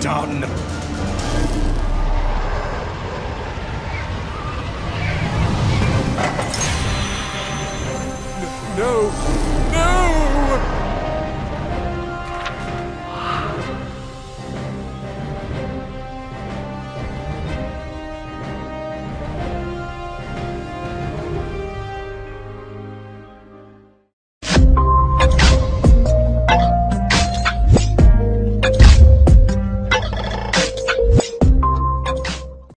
done. No!